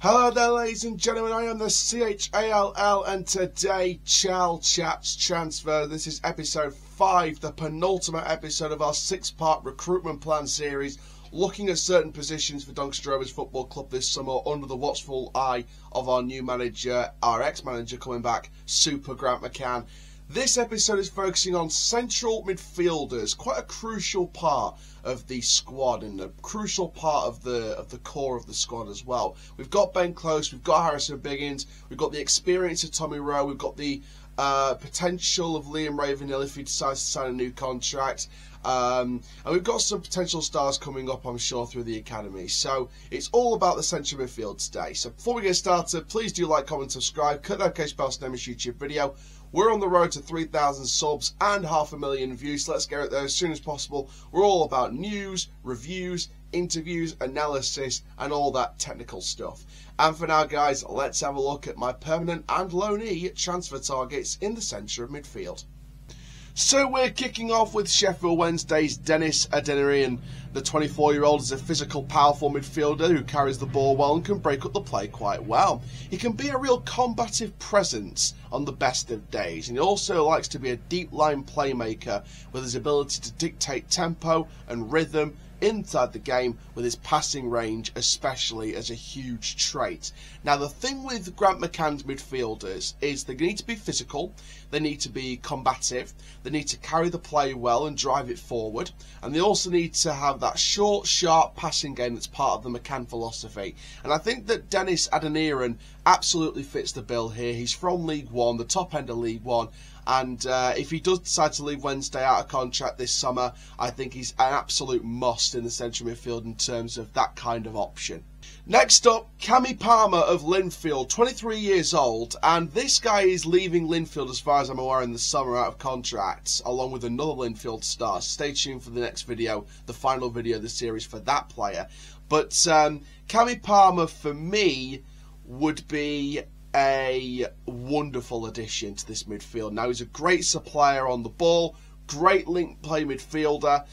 Hello there, ladies and gentlemen, I am the CHALL, and today Chall Chats Transfer. This is episode 5, the penultimate episode of our 6-part recruitment plan series, looking at certain positions for Doncaster Rovers Football Club this summer under the watchful eye of our new manager, our ex-manager coming back, Super Grant McCann. This episode is focusing on central midfielders, quite a crucial part of the squad and a crucial part of the core of the squad as well. We've got Ben Close, we've got Harrison Biggins, we've got the experience of Tommy Rowe, we've got the potential of Liam Ravenhill if he decides to sign a new contract, and we've got some potential stars coming up, I'm sure, through the academy. So it's all about the central midfield today. So before we get started, please do like, comment, subscribe, click that notification bell to never miss a YouTube video. We're on the road to 3,000 subs and 500,000 views, so let's get it there as soon as possible. We're all about news, reviews, interviews, analysis, and all that technical stuff. And for now, guys, let's have a look at my permanent and loanee transfer targets in the centre of midfield. So we're kicking off with Sheffield Wednesday's Dennis Adeniran. The 24-year-old is a physical, powerful midfielder who carries the ball well and can break up the play quite well. He can be a real combative presence on the best of days, and he also likes to be a deep-line playmaker with his ability to dictate tempo and rhythm inside the game with his passing range, especially, as a huge trait. Now, the thing with Grant McCann's midfielders is they need to be physical, they need to be combative, they need to carry the play well and drive it forward, and they also need to have that short, sharp passing game that's part of the McCann philosophy. And I think that Dennis Adeniran absolutely fits the bill here. He's from League One, the top end of League One, and if he does decide to leave Wednesday out of contract this summer, I think he's an absolute must in the central midfield in terms of that kind of option. Next up, Cammy Palmer of Linfield, 23 years old, and this guy is leaving Linfield, as far as I'm aware, in the summer out of contract, along with another Linfield star. Stay tuned for the next video, the final video of the series for that player. But Cammy Palmer, for me, would be a wonderful addition to this midfield. Now, he's a great supplier on the ball, great link play midfielder.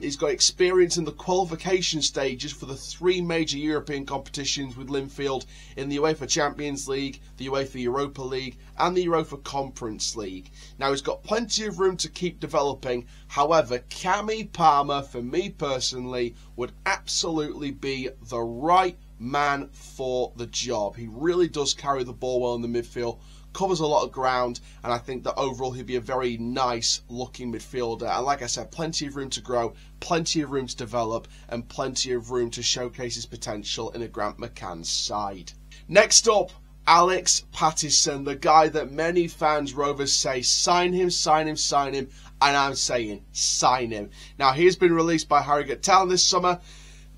He's got experience in the qualification stages for the 3 major European competitions with Linfield, in the UEFA Champions League, the UEFA Europa League, and the UEFA Conference League. Now, he's got plenty of room to keep developing. However, Cammy Palmer, for me personally, would absolutely be the right man for the job. He really does carry the ball well in the midfield, covers a lot of ground, and I think that overall he'd be a very nice looking midfielder. And like I said, plenty of room to grow, plenty of room to develop, and plenty of room to showcase his potential in a Grant McCann side. Next up, Alex Pattison, the guy that many fans, Rovers, say sign him, sign him, sign him, and I'm saying sign him. Now, he's been released by Harrogate Town this summer.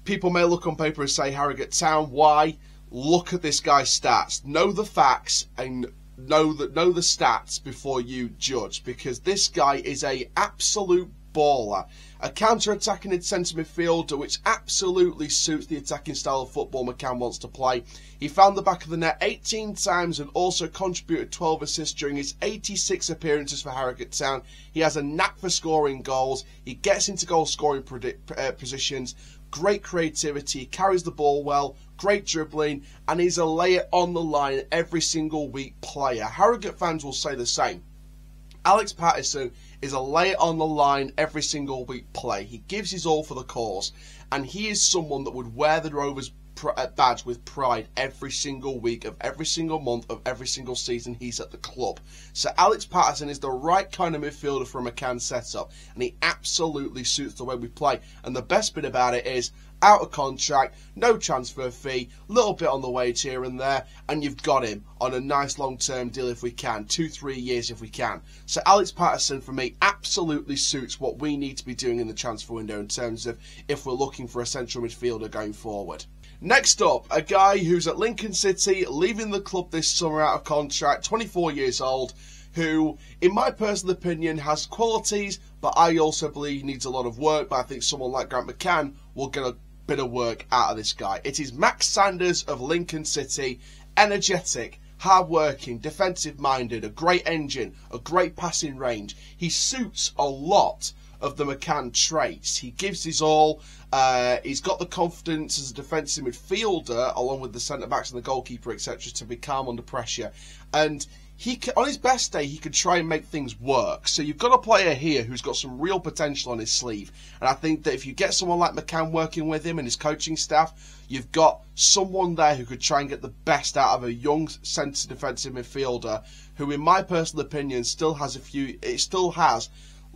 People may look on paper and say, Harrogate Town, why? Look at this guy's stats. Know the facts and know the stats before you judge, because this guy is an absolute baller. A counter-attacking and centre midfielder which absolutely suits the attacking style of football McCann wants to play. He found the back of the net 18 times and also contributed 12 assists during his 86 appearances for Harrogate Town. He has a knack for scoring goals. He gets into goal-scoring positions. Great creativity, carries the ball well, great dribbling, and he's a layer on the line every single week player. Harrogate fans will say the same. Alex Pattison is a layer on the line every single week play. He gives his all for the cause, and he is someone that would wear the Rovers badge with pride every single week of every single month of every single season he's at the club. So Alex Pattison is the right kind of midfielder for a McCann setup, and he absolutely suits the way we play. And the best bit about it is, out of contract, no transfer fee, little bit on the wage here and there, and you've got him on a nice long-term deal if we can, 2-3 years if we can. So Alex Pattison, for me, absolutely suits what we need to be doing in the transfer window in terms of if we're looking for a central midfielder going forward. Next up, a guy who's at Lincoln City, leaving the club this summer out of contract, 24 years old, who, in my personal opinion, has qualities, but I also believe needs a lot of work. But I think someone like Grant McCann will get a bit of work out of this guy. It is Max Sanders of Lincoln City. Energetic, hard-working, defensive-minded, a great engine, a great passing range. He suits a lot of the McCann traits. He gives his all. He's got the confidence as a defensive midfielder, along with the centre-backs and the goalkeeper, etc., to be calm under pressure. And he can, on his best day, he can try and make things work. So you've got a player here who's got some real potential on his sleeve. And I think that if you get someone like McCann working with him and his coaching staff, you've got someone there who could try and get the best out of a young centre defensive midfielder who, in my personal opinion, still has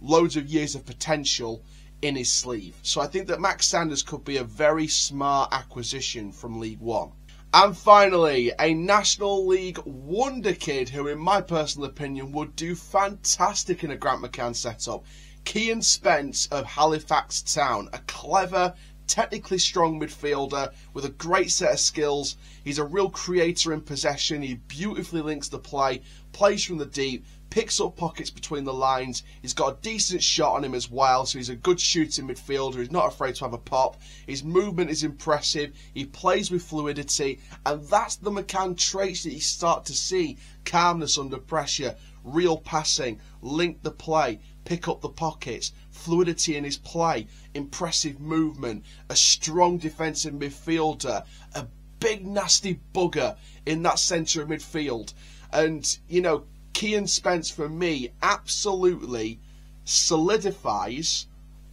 loads of years of potential in his sleeve. So I think that Max Sanders could be a very smart acquisition from League One. And finally, a National League wonder kid who, in my personal opinion, would do fantastic in a Grant McCann setup. Kian Spence of Halifax Town, a clever, technically strong midfielder with a great set of skills. He's a real creator in possession. He beautifully links the play, plays from the deep, picks up pockets between the lines. He's got a decent shot on him as well, so he's a good shooting midfielder. He's not afraid to have a pop. His movement is impressive. He plays with fluidity, and that's the McCann traits that you start to see. Calmness under pressure, real passing, link the play, pick up the pockets, fluidity in his play, impressive movement, a strong defensive midfielder, a big nasty bugger in that centre of midfield. And, you know, Kian Spence, for me, absolutely solidifies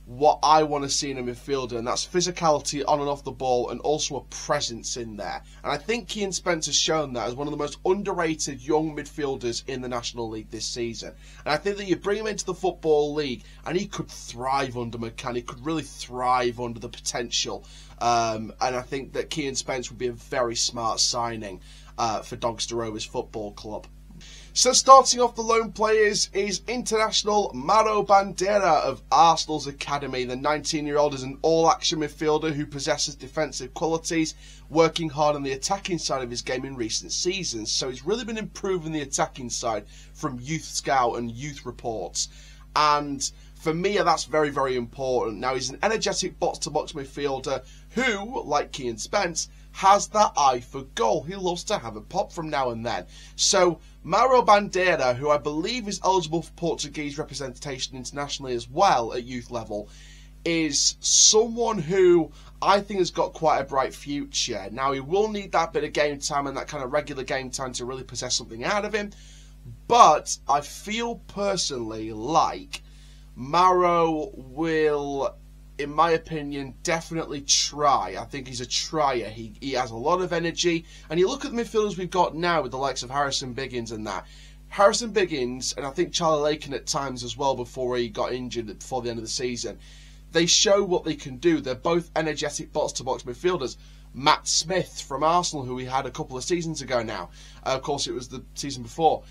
what I want to see in a midfielder, and that's physicality on and off the ball and also a presence in there. And I think Kian Spence has shown that as one of the most underrated young midfielders in the National League this season. And I think that you bring him into the Football League and he could thrive under McCann. He could really thrive under the potential. And I think that Kian Spence would be a very smart signing for Doncaster Rovers Football Club. So starting off the loan players is international Mauro Bandeira of Arsenal's academy. The 19-year-old is an all-action midfielder who possesses defensive qualities, working hard on the attacking side of his game in recent seasons. So he's really been improving the attacking side from youth scout and youth reports. And for me, that's very, very important. Now, he's an energetic box-to-box midfielder who, like Kian Spence, has that eye for goal. He loves to have a pop from now and then. So Mauro Bandeira, who I believe is eligible for Portuguese representation internationally as well at youth level, is someone who I think has got quite a bright future. Now, he will need that bit of game time and that kind of regular game time to really possess something out of him, but I feel personally like Mauro will, in my opinion, definitely try. I think he's a tryer. He has a lot of energy. And you look at the midfielders we've got now with the likes of Harrison Biggins and that. Harrison Biggins, and I think Charlie Lakin at times as well before he got injured before the end of the season, they show what they can do. They're both energetic box-to-box midfielders. Matt Smith from Arsenal, who we had a couple of seasons ago now. Of course, it was the season before.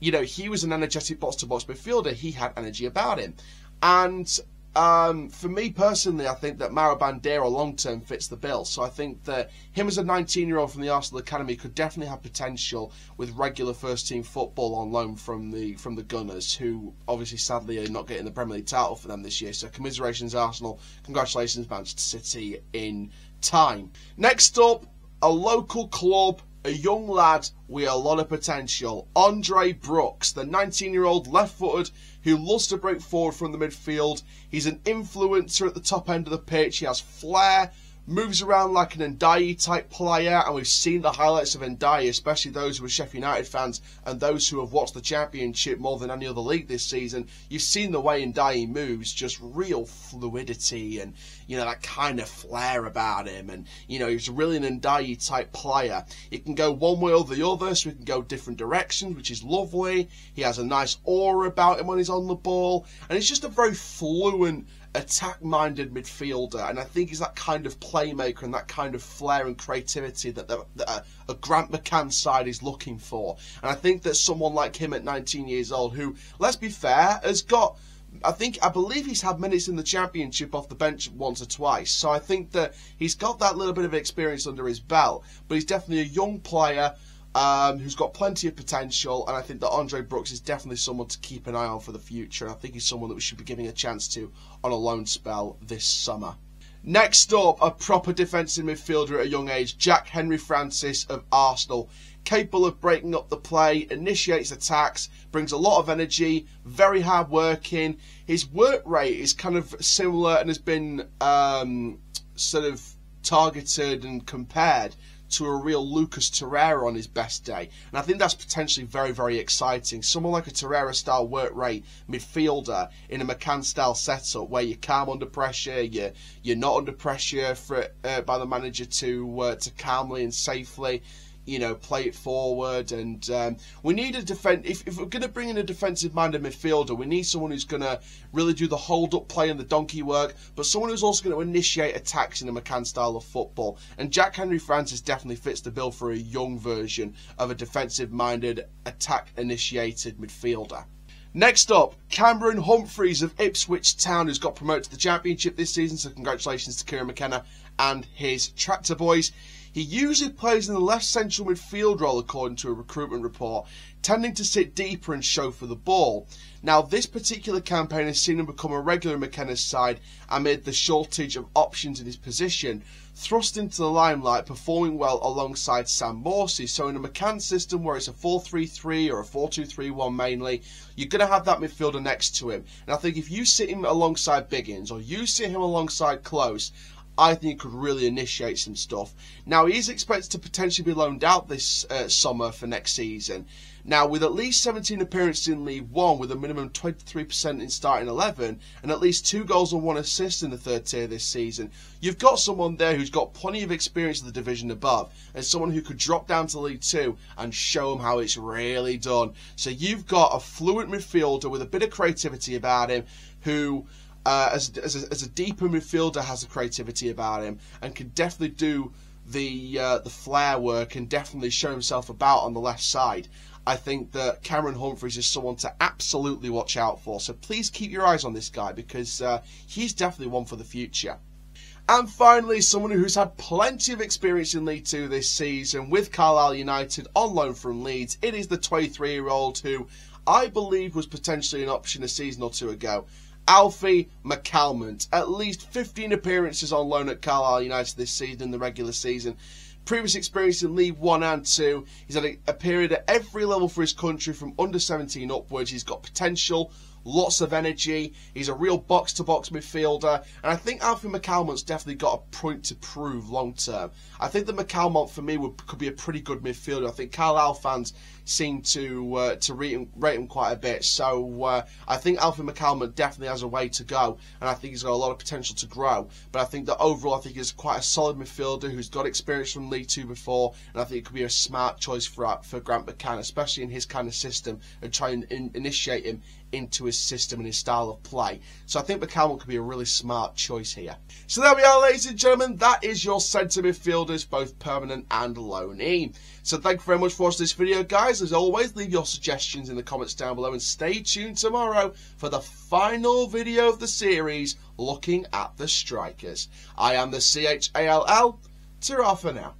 You know, he was an energetic box-to-box midfielder. He had energy about him. And for me personally, I think that Mauro Bandeira long-term fits the bill. So I think that him as a 19-year-old from the Arsenal academy could definitely have potential with regular first-team football on loan from the Gunners, who obviously, sadly, are not getting the Premier League title for them this year. So commiserations, Arsenal. Congratulations, Manchester City, in time. Next up, a local club, a young lad with a lot of potential. Andre Brooks, the 19-year-old left-footed who loves to break forward from the midfield. He's an influencer at the top end of the pitch. He has flair, moves around like an Ndiaye type player, and we've seen the highlights of Ndiaye, especially those who are Sheffield United fans and those who have watched the Championship more than any other league this season. You've seen the way Ndiaye moves, just real fluidity and, you know, that kind of flair about him. And, you know, he's really an Ndiaye type player. He can go one way or the other, so he can go different directions, which is lovely. He has a nice aura about him when he's on the ball, and he's just a very fluent, attack-minded midfielder. And I think he's that kind of playmaker and that kind of flair and creativity that a Grant McCann side is looking for. And I think that someone like him at 19 years old, who, let's be fair, has got, I believe he's had minutes in the Championship off the bench once or twice. So I think that he's got that little bit of experience under his belt, but he's definitely a young player who's got plenty of potential. And I think that Andre Brooks is definitely someone to keep an eye on for the future. I think he's someone that we should be giving a chance to on a loan spell this summer. Next up, a proper defensive midfielder at a young age, Jack Henry Francis of Arsenal. Capable of breaking up the play, initiates attacks, brings a lot of energy, very hard working. His work rate is kind of similar and has been sort of targeted and compared to a real Lucas Torreira on his best day. And I think that's potentially very, very exciting. Someone like a Torreira-style work rate midfielder in a McCann-style setup where you're calm under pressure, you're not under pressure for by the manager to calmly and safely, you know, play it forward. And we need a defence. If we're going to bring in a defensive-minded midfielder, we need someone who's going to really do the hold-up play and the donkey work, but someone who's also going to initiate attacks in a McCann style of football. And Jack Henry Francis definitely fits the bill for a young version of a defensive-minded, attack-initiated midfielder. Next up, Cameron Humphreys of Ipswich Town, who's got promoted to the Championship this season, so congratulations to Kieran McKenna and his Tractor Boys. He usually plays in the left central midfield role, according to a recruitment report, tending to sit deeper and show for the ball. Now, this particular campaign has seen him become a regular in McKenna's side amid the shortage of options in his position, thrust into the limelight, performing well alongside Sam Morsi. So in a McCann system where it's a 4-3-3 or a 4-2-3-1 mainly, you're going to have that midfielder next to him. And I think if you sit him alongside Biggins or you sit him alongside Close, I think he could really initiate some stuff. Now, he is expected to potentially be loaned out this summer for next season. Now, with at least 17 appearances in League One, with a minimum 23% in starting 11, and at least 2 goals and 1 assist in the third tier this season, you've got someone there who's got plenty of experience in the division above, and someone who could drop down to League Two and show them how it's really done. So you've got a fluent midfielder with a bit of creativity about him, who as a deeper midfielder has the creativity about him and can definitely do the flair work and definitely show himself about on the left side. I think that Cameron Humphreys is someone to absolutely watch out for. So please keep your eyes on this guy, because he's definitely one for the future. And finally, someone who's had plenty of experience in League Two this season with Carlisle United on loan from Leeds. It is the 23-year-old who I believe was potentially an option a season or two ago. Alfie McCalmont, at least 15 appearances on loan at Carlisle United this season in the regular season. Previous experience in League 1 and 2. He's had a period at every level for his country from under 17 upwards. He's got potential, lots of energy. He's a real box-to-box midfielder. And I think Alfie McCalmont's definitely got a point to prove long-term. I think that McCalmont, for me, could be a pretty good midfielder. I think Carlisle fans seem to rate him quite a bit. So I think Alfie McCalmont definitely has a way to go, and I think he's got a lot of potential to grow. But I think that overall, I think he's quite a solid midfielder who's got experience from League Two before, and I think it could be a smart choice for Grant McCann, especially in his kind of system, and try and initiate him into his system and his style of play. So I think McCalmont could be a really smart choice here. So there we are, ladies and gentlemen. That is your centre midfielders, both permanent and loanee. So thank you very much for watching this video, guys. As always, leave your suggestions in the comments down below and stay tuned tomorrow for the final video of the series, looking at the strikers. I am the CHALL. Ta-ra for now.